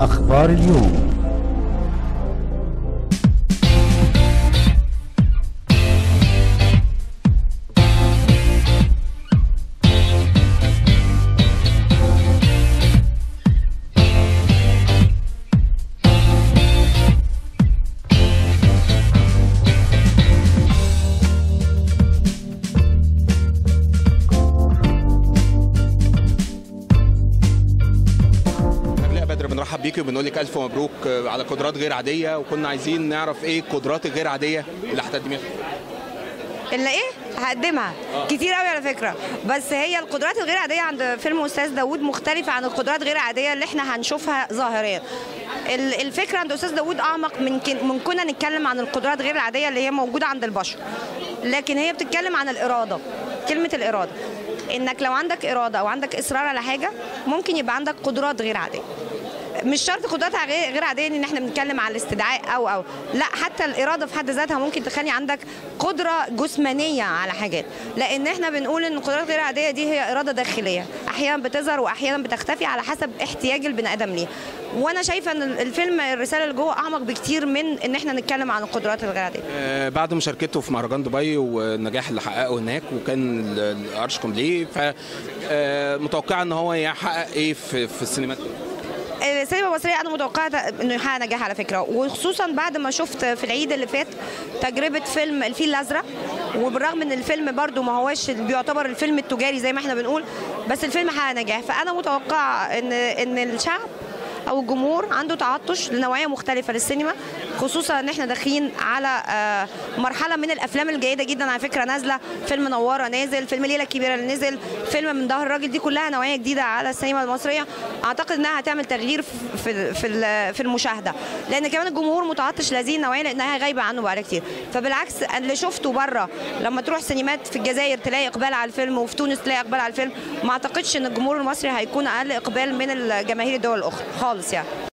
أخبار اليوم. بنرحب بيكي وبنقول لك الف مبروك على قدرات غير عاديه، وكنا عايزين نعرف ايه القدرات الغير عاديه اللي هتقدميها. اللي ايه؟ هقدمها كتير قوي على فكره، بس هي القدرات الغير عاديه عند فيلم استاذ داوود مختلفه عن القدرات غير عاديه اللي احنا هنشوفها ظاهريا. الفكره عند استاذ داوود اعمق من كنا نتكلم عن القدرات غير العاديه اللي هي موجوده عند البشر، لكن هي بتتكلم عن الاراده. كلمه الاراده، انك لو عندك اراده او عندك اصرار على حاجه ممكن يبقى عندك قدرات غير عاديه. مش شرط قدرات غير عاديه ان احنا بنتكلم على الاستدعاء او لا، حتى الاراده في حد ذاتها ممكن تخلي عندك قدره جسمانيه على حاجات، لان احنا بنقول ان القدرات غير عاديه دي هي اراده داخليه، احيانا بتظهر واحيانا بتختفي على حسب احتياج البني ادم ليها. وانا شايفه ان الفيلم الرساله اللي جوه اعمق بكتير من ان احنا نتكلم عن القدرات الغير عاديه. بعد مشاركته في مهرجان دبي والنجاح اللي حققه هناك وكان الارشكم ليه، ف متوقعه ان هو يحقق ايه في السينمات؟ السينما المصريه انا متوقعه انه يحقق نجاح على فكره، وخصوصا بعد ما شفت في العيد اللي فات تجربه فيلم الفيل الازرق، وبالرغم ان الفيلم برده ما هواش بيعتبر الفيلم التجاري زي ما احنا بنقول، بس الفيلم حقق نجاح. فانا متوقعه ان الشعب او الجمهور عنده تعطش لنوعيه مختلفه للسينما، خصوصا ان احنا داخلين على مرحله من الافلام الجيده جدا على فكره، نازله فيلم نواره، نازل فيلم ليله كبيره اللي نزل، فيلم من ظهر الراجل، دي كلها نوعيه جديده على السينما المصريه. اعتقد انها هتعمل تغيير في المشاهده، لان كمان الجمهور متعطش لهذه النوعيه لانها غايبه عنه بقى كتير. فبالعكس اللي شفته بره، لما تروح سينمات في الجزائر تلاقي اقبال على الفيلم، وفي تونس تلاقي اقبال على الفيلم، ما اعتقدش ان الجمهور المصري هيكون اقل اقبال من الجماهير الدول الاخرى خالص يعني.